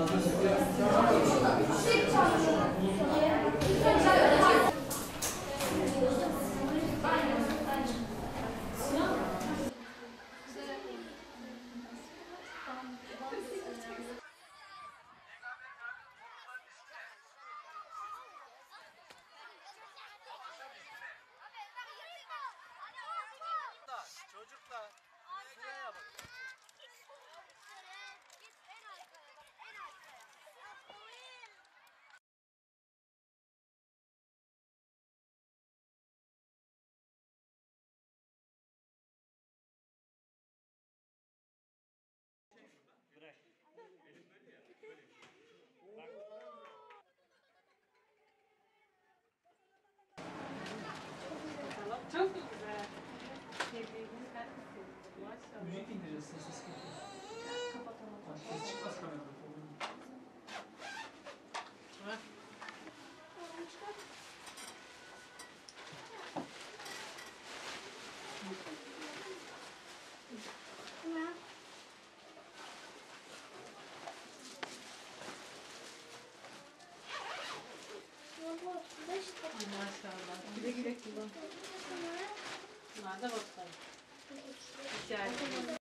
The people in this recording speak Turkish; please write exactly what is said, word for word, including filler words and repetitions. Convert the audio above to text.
Çok güzel. Sevdiğiniz ben de sevdim. Maşallah. Müzik indireceğiz. Ses kapatın. Kapatamam. Ses çıkmaz kamerada. Ha? Tamam çıkart. Tamam. Maşallah. Güle güle kullan. Bunlar da bakalım. İçeride.